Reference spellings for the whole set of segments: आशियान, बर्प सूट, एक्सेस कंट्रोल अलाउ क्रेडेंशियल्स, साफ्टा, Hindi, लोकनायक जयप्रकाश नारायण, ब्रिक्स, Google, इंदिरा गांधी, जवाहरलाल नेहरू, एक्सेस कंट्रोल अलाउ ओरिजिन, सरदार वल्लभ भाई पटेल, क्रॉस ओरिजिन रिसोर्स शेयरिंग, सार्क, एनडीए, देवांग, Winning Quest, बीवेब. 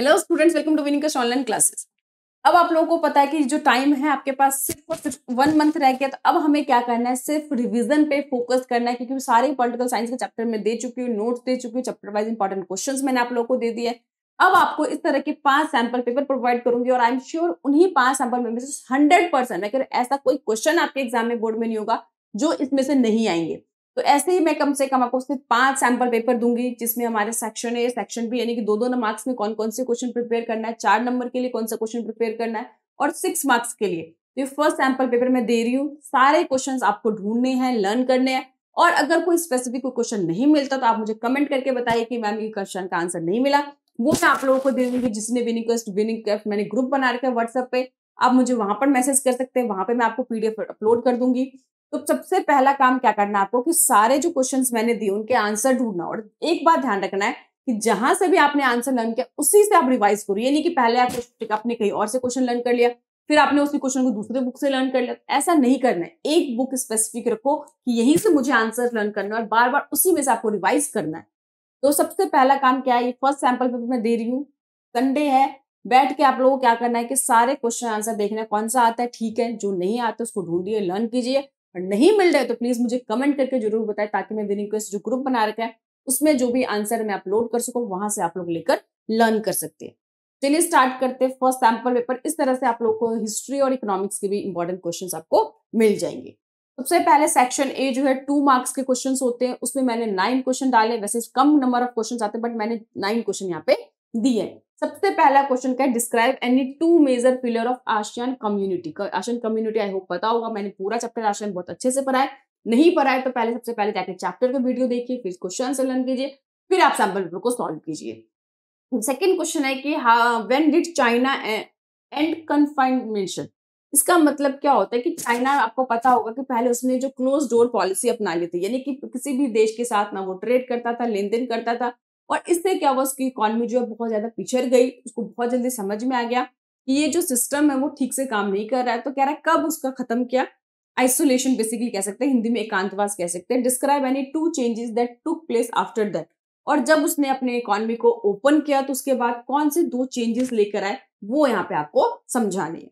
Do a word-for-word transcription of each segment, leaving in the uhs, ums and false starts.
Hello students, welcome to winning quest online classes. अब आप लोगों को पता है कि जो टाइम है आपके पास सिर्फ और सिर्फ वन मंथ रह गया। तो अब हमें क्या करना है, सिर्फ रिवीजन पे फोकस करना है, क्योंकि सारे पॉलिटिकल साइंस के चैप्टर में दे चुकी हूँ, नोट्स दे चुकी हूँ, चैप्टर वाइज इंपॉर्टेंट क्वेश्चंस मैंने आप लोगों को दे दिए। अब आपको इस तरह के पांच सैंपल पेपर प्रोवाइड करूंगी और आई एम श्योर उन्हीं पांच सैंपल में से हंड्रेड परसेंट मैं कह रहा हूं ऐसा कोई क्वेश्चन आपके एग्जाम में बोर्ड में नहीं होगा जो इसमें से नहीं आएंगे। तो ऐसे ही मैं कम से कम आपको सिर्फ पांच सैंपल पेपर दूंगी, जिसमें हमारे सेक्शन ए सेक्शन बी यानी कि दो दो मार्क्स में कौन कौन से क्वेश्चन प्रिपेयर करना है, चार नंबर के लिए कौन सा क्वेश्चन प्रिपेयर करना है और सिक्स मार्क्स के लिए। तो ये फर्स्ट सैंपल पेपर मैं दे रही हूँ, सारे क्वेश्चन आपको ढूंढने हैं, लर्न करने हैं। और अगर कोई स्पेसिफिक कोई क्वेश्चन नहीं मिलता तो आप मुझे कमेंट करके बताइए कि मैम ये क्वेश्चन का आंसर नहीं मिला, वो मैं आप लोगों को दे दूंगी। जिसने विनिंग क्वेस्ट विनिंग क्वेस्ट मैंने ग्रुप बना रखा है व्हाट्सएप पे, आप मुझे वहां पर मैसेज कर सकते हैं, वहां पे मैं आपको पीडीएफ अपलोड कर दूंगी। तो सबसे पहला काम क्या करना है आपको कि सारे जो क्वेश्चंस मैंने दिए उनके आंसर ढूंढना। और एक बात ध्यान रखना है कि जहां से भी आपने आंसर लर्न किया उसी से आप रिवाइज करो, यानी कि पहले आप आपने कहीं और से क्वेश्चन लर्न कर लिया, फिर आपने उसी क्वेश्चन को दूसरे बुक से लर्न कर लिया, ऐसा नहीं करना है। एक बुक स्पेसिफिक रखो कि यहीं से मुझे आंसर लर्न करना है और बार बार उसी में से आपको रिवाइज करना है। तो सबसे पहला काम क्या है, ये फर्स्ट सैंपल पेपर मैं दे रही हूँ, संडे है, बैठ के आप लोगों को क्या करना है कि सारे क्वेश्चन आंसर देखना है, कौन सा आता है ठीक है, जो नहीं आता उसको ढूंढिए, लर्न कीजिए। और नहीं मिल रहा है तो प्लीज मुझे कमेंट करके जरूर बताएं, ताकि मैं विनिंग क्वेस्ट जो ग्रुप बना रखा है उसमें जो भी आंसर मैं अपलोड कर सकूँ, वहां से आप लोग लेकर लर्न कर सकते हैं। चलिए स्टार्ट करते हैं फर्स्ट सैंपल पेपर। इस तरह से आप लोग को हिस्ट्री और इकोनॉमिक्स के भी इंपॉर्टेंट क्वेश्चन आपको मिल जाएंगे। सबसे पहले सेक्शन ए जो है टू मार्क्स के क्वेश्चंस होते हैं, उसमें मैंने नाइन क्वेश्चन डाले, वैसे कम नंबर ऑफ क्वेश्चंस आते हैं बट मैंने नाइन क्वेश्चन यहाँ पे दिए हैं। सबसे पहला क्वेश्चन क्या है, describe any two major pillar of ASEAN community. ASEAN community I hope पता होगा, मैंने पूरा चैप्टर आशियन बहुत अच्छे से पढ़ा है। नहीं पढ़ा है तो पहले सबसे पहले जाकर चैप्टर का वीडियो देखिए, फिर क्वेश्चन से लर्न कीजिए, फिर आप सैम्पल पेपर को सॉल्व कीजिए। सेकेंड क्वेश्चन है कि when did China end confinement. इसका मतलब क्या होता है कि चाइना, आपको पता होगा कि पहले उसने जो क्लोज डोर पॉलिसी अपना ली थी, यानी कि किसी भी देश के साथ ना वो ट्रेड करता था, लेन देन करता था, और इससे क्या हुआ उसकी इकोनॉमी जो है बहुत ज्यादा पिछड़ गई। उसको बहुत जल्दी समझ में आ गया कि ये जो सिस्टम है वो ठीक से काम नहीं कर रहा है। तो कह रहा है कब उसका खत्म किया, आइसोलेशन बेसिकली कह सकते हैं, हिंदी में एकांतवास कह सकते हैं। Describe any two changes that took place after that. और जब उसने अपने इकोनॉमी को ओपन किया तो उसके बाद कौन से दो चेंजेस लेकर आए, वो यहाँ पे आपको समझाने हैं।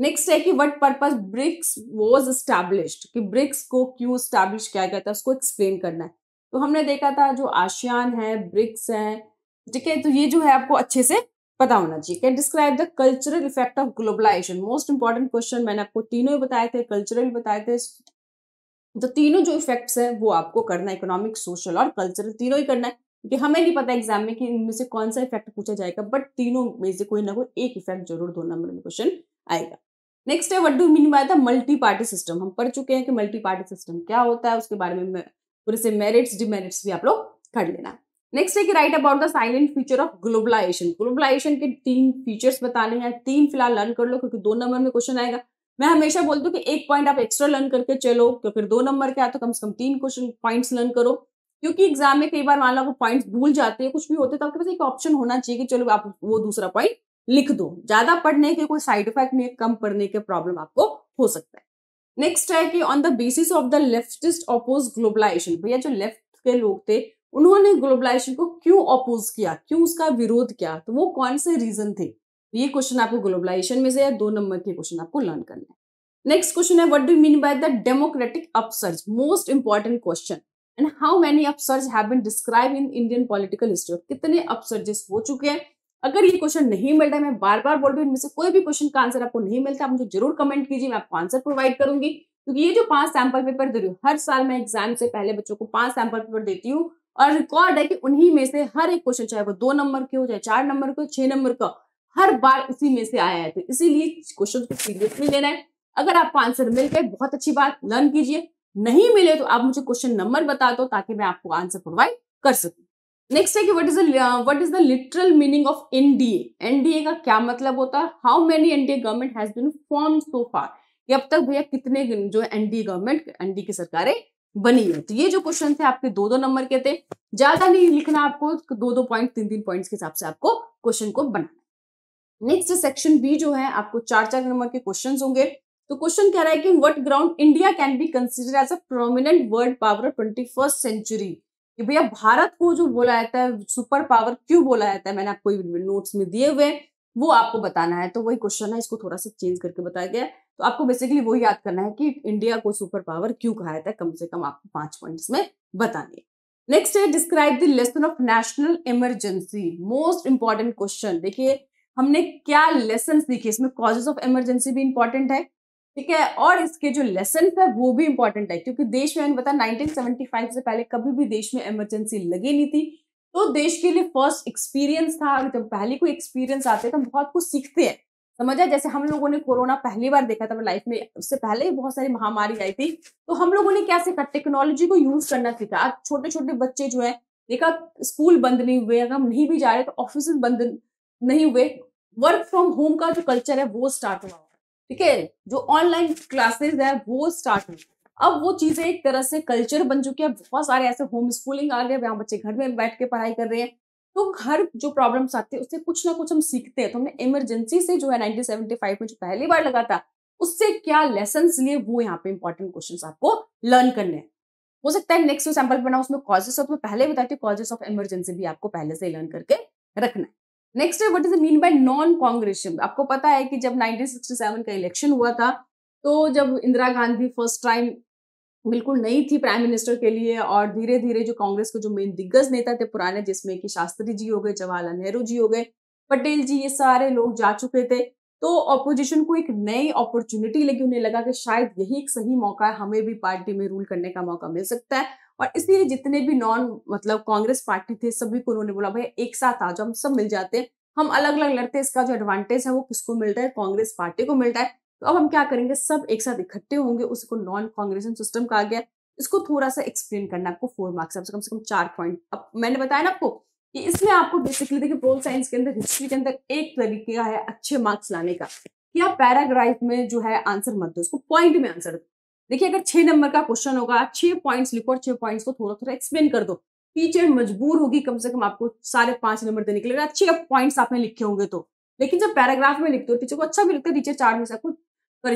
नेक्स्ट है कि what purpose ब्रिक्स was established, कि ब्रिक्स को क्यों एस्टैब्लिश किया गया था उसको एक्सप्लेन करना है। तो हमने देखा था जो आशियान है, ब्रिक्स है, ठीक है, तो ये जो है आपको अच्छे से पता होना चाहिए। Describe the cultural effect of globalisation, most important question, मैंने आपको तीनों ही बताए थे, कल्चरल बताए थे, तो तीनों जो इफेक्ट्स है वो आपको करना है, इकोनॉमिक, सोशल और कल्चरल तीनों ही करना है। क्योंकि हमें नहीं पता एग्जाम में कि इनमें से कौन सा इफेक्ट पूछा जाएगा, बट तीनों में से कोई ना कोई एक इफेक्ट जरूर दो नंबर में क्वेश्चन आएगा। नेक्स्ट है what do mean by the multi party system. हम पढ़ चुके हैं कि मल्टी पार्टी सिस्टम क्या होता है, उसके बारे में पूरे से मेरिट्स डिमेरिट्स भी आप लोग कर लेना। नेक्स्ट है कि write about the silent future of globalisation. Globalisation के तीन फीचर्स बताने हैं, तीन फिलहाल लर्न कर लो क्योंकि दो नंबर में क्वेश्चन आएगा। मैं हमेशा बोलती हूँ कि एक पॉइंट आप एक्स्ट्रा लर्न करके चलो, तो फिर दो नंबर के आए तो कम से कम तीन क्वेश्चन पॉइंट्स लर्न करो, क्योंकि एग्जाम में कई बार मान लो आपको पॉइंट्स भूल जाते हैं, कुछ भी होते हैं, तो आपके पास एक ऑप्शन होना चाहिए कि चलो आप वो दूसरा पॉइंट लिख दो। ज्यादा पढ़ने के कोई साइड इफेक्ट नहीं है, कम पढ़ने के प्रॉब्लम आपको हो सकता है। नेक्स्ट है कि on the basis of the leftist oppose globalisation, भैया जो लेफ्ट के लोग थे उन्होंने ग्लोबलाइजेशन को क्यों ऑपोज किया, क्यों उसका विरोध किया, तो वो कौन से रीजन थे। ये क्वेश्चन आपको ग्लोबलाइजेशन में से या दो नंबर के क्वेश्चन आपको लर्न करना है। नेक्स्ट क्वेश्चन है what do mean by the democratic upsurge, most important question, and how many upsurge have been described in Indian political history. कितने अपसर्जेस हो चुके हैं। अगर ये क्वेश्चन नहीं मिलता है, मैं बार बार बोल रही हूँ, इनमें से कोई भी क्वेश्चन का आंसर आपको नहीं मिलता, आप मुझे जरूर कमेंट कीजिए, मैं आपको आंसर प्रोवाइड करूंगी। क्योंकि ये जो पांच सैंपल पेपर दे रही हूँ, हर साल मैं एग्जाम से पहले बच्चों को पांच सैंपल पेपर देती हूँ और रिकॉर्ड है कि उन्हीं में से हर एक क्वेश्चन, चाहे वो दो नंबर के हो, चाहे चार नंबर के हो, छह नंबर का, हर बार उसी में से आया है। तो इसीलिए क्वेश्चन को सीरियसली लेना है। अगर आपको आंसर मिल गए बहुत अच्छी बात, लर्न कीजिए, नहीं मिले तो आप मुझे क्वेश्चन नंबर बता दो ताकि मैं आपको आंसर प्रोवाइड कर सकूं। नेक्स्ट है कि what is what is the literal meaning of एनडीए। एनडीए का क्या मतलब होता है, how many एनडीए government has been form so far, ये अब तक भैया कितने जो एनडीए गवर्नमेंट एनडीए की सरकारें बनी है। तो ये जो क्वेश्चन थे आपके दो दो नंबर के थे, ज्यादा नहीं लिखना आपको, दो दो पॉइंट तीन तीन पॉइंट्स के हिसाब से आपको क्वेश्चन को बनाना। नेक्स्ट सेक्शन बी जो है आपको चार चार नंबर के क्वेश्चन होंगे। तो क्वेश्चन कह रहा है कि what ground India can be consider as a prominent world power of twenty first century. कि भैया भारत को जो बोला जाता है सुपर पावर क्यों बोला जाता है, मैंने आपको नोट्स में दिए हुए वो आपको बताना है। तो वही क्वेश्चन है, इसको थोड़ा सा चेंज करके बताया गया। तो आपको बेसिकली वो याद करना है कि इंडिया को सुपर पावर क्यों कहा जाता है, कम से कम आपको पांच पॉइंट्स में बताने। नेक्स्ट है describe the lesson of national emergency, most important question. देखिए हमने क्या लेसन सीखे, इसमें कॉजेज ऑफ इमरजेंसी भी इंपॉर्टेंट है, ठीक है, और इसके जो लेसन है वो भी इंपॉर्टेंट है, क्योंकि देश में मैंने बताया नाइनटीन सेवेंटी फाइव से पहले कभी भी देश में इमरजेंसी लगी नहीं थी। तो देश के लिए फर्स्ट एक्सपीरियंस था, जब पहले कोई एक्सपीरियंस आते हैं तो हम बहुत कुछ सीखते हैं, समझा। जैसे हम लोगों ने कोरोना पहली बार देखा था अपनी लाइफ में, उससे पहले ही बहुत सारी महामारी आई थी, तो हम लोगों ने क्या सीखा, टेक्नोलॉजी को यूज करना सीखा। आज छोटे छोटे बच्चे जो है देखा, स्कूल बंद नहीं हुए, अगर हम नहीं भी जा रहे तो ऑफिस बंद नहीं हुए, वर्क फ्रॉम होम का जो कल्चर है वो स्टार्ट हुआ, ठीक है, जो ऑनलाइन क्लासेस है वो स्टार्ट हुई। अब वो चीजें एक तरह से कल्चर बन चुकी है। बहुत सारे ऐसे होम स्कूलिंग आ गए, यहाँ बच्चे घर में बैठ के पढ़ाई कर रहे हैं, तो घर जो प्रॉब्लम्स आती है उससे कुछ ना कुछ हम सीखते हैं। तो हमने इमरजेंसी से जो है नाइनटीन सेवेंटी फाइव में जो पहली बार लगा था उससे क्या लेसन लिए, वो यहाँ पे इंपॉर्टेंट क्वेश्चन आपको लर्न करने हैं। हो सकता है नेक्स्ट जो सैम्पल बना उसमें कॉजेस ऑफ, मैं पहले बताती हूँ, कॉजेस ऑफ इमरजेंसी भी आपको पहले से लर्न करके रखना है। नेक्स्ट है what is mean by non congressional. आपको पता है कि जब नाइनटीन सिक्सटी सेवन का इलेक्शन हुआ था, तो जब इंदिरा गांधी फर्स्ट टाइम बिल्कुल नई थी प्राइम मिनिस्टर के लिए, और धीरे धीरे जो कांग्रेस के जो मेन दिग्गज नेता थे पुराने, जिसमें कि शास्त्री जी हो गए, जवाहरलाल नेहरू जी हो गए, पटेल जी, ये सारे लोग जा चुके थे, तो ऑपोजिशन को एक नई अपॉर्चुनिटी लगी। उन्हें लगा कि शायद यही एक सही मौका है, हमें भी पार्टी में रूल करने का मौका मिल सकता है, और इसलिए जितने भी नॉन मतलब कांग्रेस पार्टी थे सभी को उन्होंने बोला भाई एक साथ आ जाओ, हम सब मिल जाते हैं, हम अलग अलग लड़ते हैं, इसका जो एडवांटेज है वो किसको मिलता है, कांग्रेस पार्टी को मिलता है, तो अब हम क्या करेंगे, सब एक साथ इकट्ठे होंगे, उसको नॉन कांग्रेसियन सिस्टम कहा गया। इसको थोड़ा सा एक्सप्लेन करना आपको फोर मार्क्स, आपसे कम से कम चार पॉइंट। अब मैंने बताया ना आपको कि इसमें आपको बेसिकली देखिए पोल साइंस के अंदर, हिस्ट्री के अंदर एक तरीका है अच्छे मार्क्स लाने का कि आप पैराग्राफ में जो है आंसर मत दो, उसको पॉइंट में आंसर दो। देखिए अगर छह नंबर का क्वेश्चन होगा, छह पॉइंट्स लिखो और छह पॉइंट्स को थोड़ा थोड़ा एक्सप्लेन कर दो, टीचर मजबूर होगी कम से कम आपको सारे पांच नंबर देने के लिए, अगर छह पॉइंट्स आपने लिखे होंगे तो। लेकिन जब पैराग्राफ में लिखते हो टीचर को अच्छा भी लगता है, टीचर चार में से आपको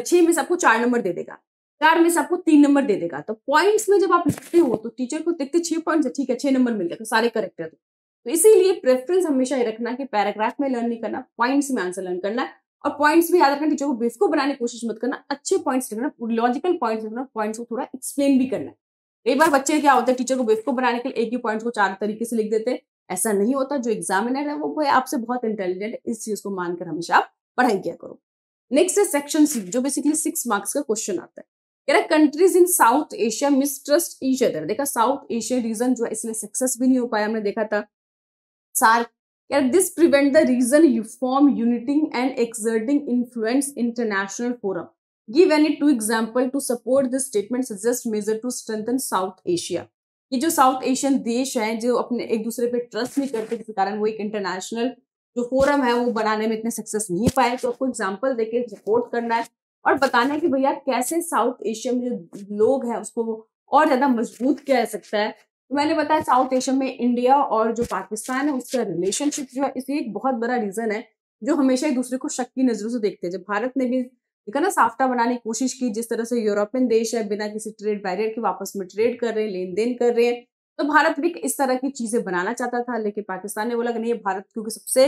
छह में से आपको चार नंबर दे देगा, चार में से आपको तीन नंबर दे देगा। तो पॉइंट्स में जब आप लिखते हो तो टीचर को देखते छह पॉइंट्स है, ठीक है छह नंबर मिल गया, सारे करेक्ट है। तो इसीलिए प्रेफरेंस हमेशा ये रखना कि पैराग्राफ में लर्न नहीं करना, पॉइंट्स में आंसर लर्न करना, और पॉइंट्स भी याद रखना, टीचर को बेवकूफ बनाने की कोशिश मत करना, अच्छे पॉइंट्स लिखना, लॉजिकल पॉइंट्स लिखना, पॉइंट्स को थोड़ा एक्सप्लेन भी करना। एक बार बच्चे क्या होता है टीचर को बेवकूफ बनाने के लिए एक ही पॉइंट्स को चार तरीके से लिख देते हैं, ऐसा नहीं होता। जो एग्जामिनर है वो आपसे बहुत इंटेलिजेंट, इस चीज को मानकर हमेशा आप पढ़ाई किया करो। नेक्स्ट है सेक्शन सी, जो बेसिकली सिक्स मार्क्स का क्वेश्चन आता है। कह रहा है countries in South Asia mistrust each other. देखा साउथ एशियन रीजन जो है इसलिए सक्सेस भी नहीं हो पाया, हमने देखा था सार्क। This prevent the region you form uniting and exerting influence international forum. Give any two example to support this statement, suggest measure to strengthen South Asia. ये जो साउथ एशियन देश हैं जो अपने एक दूसरे पे ट्रस्ट नहीं करते, जिस कारण वो एक इंटरनेशनल जो फोरम है वो बनाने में इतने सक्सेस नहीं पाए। तो आपको एग्जाम्पल देके सपोर्ट करना है और बताना है कि भैया कैसे साउथ एशिया में जो लोग हैं उसको और ज्यादा मजबूत किया जा सकता है। तो मैंने बताया साउथ एशिया में इंडिया और जो पाकिस्तान है उसका रिलेशनशिप जो है इसलिए एक बहुत बड़ा रीजन है, जो हमेशा एक दूसरे को शक की नजरों से देखते हैं। जब भारत ने भी देखा ना साफ्टा बनाने की कोशिश की, जिस तरह से यूरोपियन देश है बिना किसी ट्रेड बैरियर के वापस में ट्रेड कर रहे हैं, लेन देन कर रहे हैं, तो भारत भी इस तरह की चीजें बनाना चाहता था। लेकिन पाकिस्तान ने बोला कि नहीं, भारत क्योंकि सबसे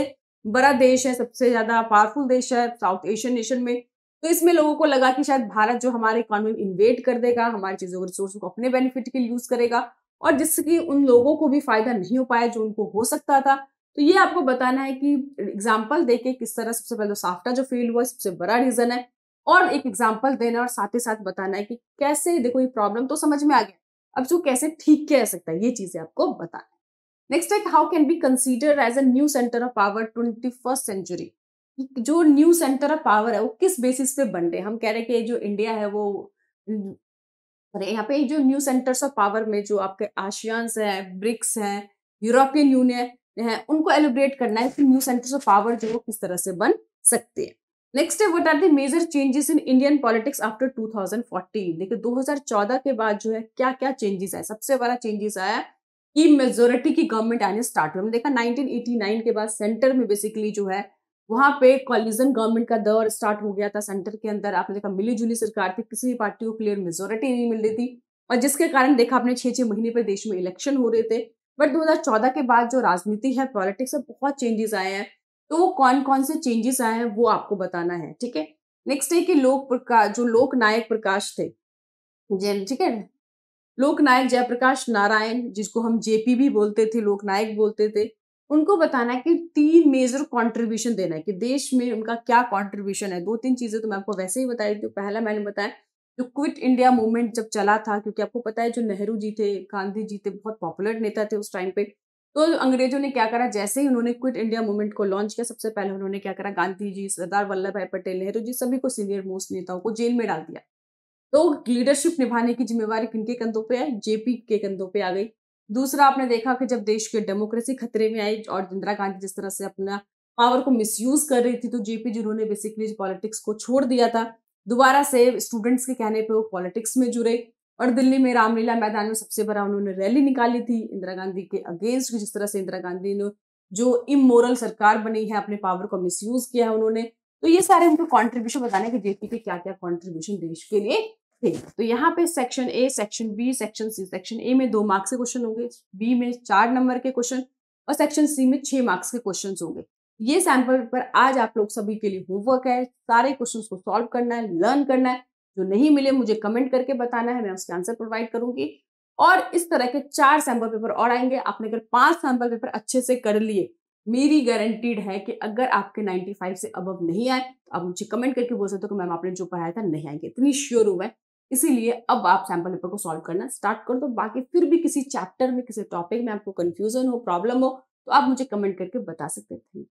बड़ा देश है, सबसे ज्यादा पावरफुल देश है साउथ एशियन नेशन में, तो इसमें लोगों को लगा कि शायद भारत जो हमारे इकोनॉमी इन्वेड कर देगा, हमारी चीजों के रिसोर्स को अपने बेनिफिट के लिए यूज करेगा, और जिसकी उन लोगों को भी फायदा नहीं हो पाया जो उनको हो सकता था। तो ये आपको बताना है कि एग्जाम्पल देके किस तरह सबसे पहले साफ्टा जो फेल हुआ सबसे बड़ा रीजन है, और एक एग्जाम्पल देना और साथ ही साथ बताना है कि कैसे देखो ये प्रॉब्लम तो समझ में आ गया, अब जो कैसे ठीक किया जा सकता है, ये चीजें आपको बताना है। नेक्स्ट है how can be consider as a new centre of power twenty first century. जो न्यू सेंटर ऑफ पावर है वो किस बेसिस पे बन रहे हैं, हम कह रहे हैं कि जो इंडिया है वो अरे यहाँ पे जो न्यू सेंटर्स ऑफ पावर में जो आपके आशियान्स है, ब्रिक्स है, यूरोपियन यूनियन है, उनको एलिब्रेट करना है कि न्यू सेंटर्स ऑफ पावर जो किस तरह से बन सकते हैं। नेक्स्ट है what are the major changes in Indian politics after two thousand fourteen. देखिए दो हज़ार चौदह के बाद जो है क्या क्या चेंजेस आए। सबसे बड़ा चेंजेस आया कि मेजोरिटी की गवर्नमेंट आने स्टार्ट हुई। हमने देखा नाइनटीन एटी नाइन के बाद सेंटर में बेसिकली जो है वहां पे कॉलिजन गवर्नमेंट का दौर स्टार्ट हो गया था। सेंटर के अंदर आपने देखा मिली जुली सरकार थी, किसी भी पार्टी को क्लियर मेजोरिटी नहीं मिल रही थी, और जिसके कारण देखा आपने छः छः महीने पर देश में इलेक्शन हो रहे थे। बट दो हज़ार चौदह के बाद जो राजनीति है, पॉलिटिक्स में बहुत चेंजेस आए हैं। तो वो कौन कौन से चेंजेस आए हैं वो आपको बताना है, ठीक है। नेक्स्ट है कि लोक प्रकाश, जो लोक नायक प्रकाश थे, ठीक है, लोकनायक जयप्रकाश नारायण, जिसको हम जेपी भी बोलते थे, लोकनायक बोलते थे, उनको बताना है कि तीन मेजर कंट्रीब्यूशन देना है कि देश में उनका क्या कंट्रीब्यूशन है। दो तीन चीजें तो मैं आपको वैसे ही बताई थी। पहला मैंने बताया जो क्विट इंडिया मूवमेंट जब चला था, क्योंकि आपको पता है जो नेहरू जी थे, गांधी जी थे, बहुत पॉपुलर नेता थे उस टाइम पे। तो अंग्रेजों ने क्या करा, जैसे ही उन्होंने क्विट इंडिया मूवमेंट को लॉन्च किया, सबसे पहले उन्होंने क्या करा, गांधी जी, सरदार वल्लभ भाई पटेल, नेहरू जी, सभी को सीनियर मोस्ट नेताओं को जेल में डाल दिया। तो लीडरशिप निभाने की जिम्मेवारी किनके कंधों पे है, जेपी के कंधों पे आ गई। दूसरा आपने देखा कि जब देश की डेमोक्रेसी खतरे में आई और इंदिरा गांधी जिस तरह से अपना पावर को मिसयूज कर रही थी, तो जेपी जिन्होंने बेसिकली पॉलिटिक्स को छोड़ दिया था, दोबारा से स्टूडेंट्स के कहने पे वो पॉलिटिक्स में जुड़े और दिल्ली में रामलीला मैदान में सबसे बड़ा उन्होंने रैली निकाली थी इंदिरा गांधी के अगेंस्ट। जिस तरह से इंदिरा गांधी ने जो इमोरल सरकार बनी है, अपने पावर को मिसयूज किया है उन्होंने। तो ये सारे उनको कॉन्ट्रीब्यूशन बताने के जेपी के क्या क्या कॉन्ट्रीब्यूशन देश के लिए थे। तो यहाँ पे section A, section B, section C. Section A में दो मार्क्स के क्वेश्चन होंगे, बी में चार नंबर के क्वेश्चन और सेक्शन सी में छह मार्क्स के क्वेश्चन होंगे। ये सैंपल पेपर आज आप लोग सभी के लिए होमवर्क है। सारे क्वेश्चंस को सॉल्व करना है, लर्न करना है। जो नहीं मिले मुझे कमेंट करके बताना है, मैं उसके आंसर प्रोवाइड करूंगी। और इस तरह के चार सैंपल पेपर और आएंगे। आपने अगर पांच सैंपल पेपर अच्छे से कर लिए, मेरी गारंटीड है कि अगर आपके पचानवे से अबव नहीं आए तो आप मुझे कमेंट करके बोल सकते हो कि मैम आपने जो पढ़ाया था नहीं आएंगे, इतनी श्योर हूँ मैं। इसीलिए अब आप सैंपल पेपर को सॉल्व करना स्टार्ट कर दो। बाकी फिर भी किसी चैप्टर में, किसी टॉपिक में आपको कंफ्यूजन हो, प्रॉब्लम हो, तो आप मुझे कमेंट करके बता सकते हैं।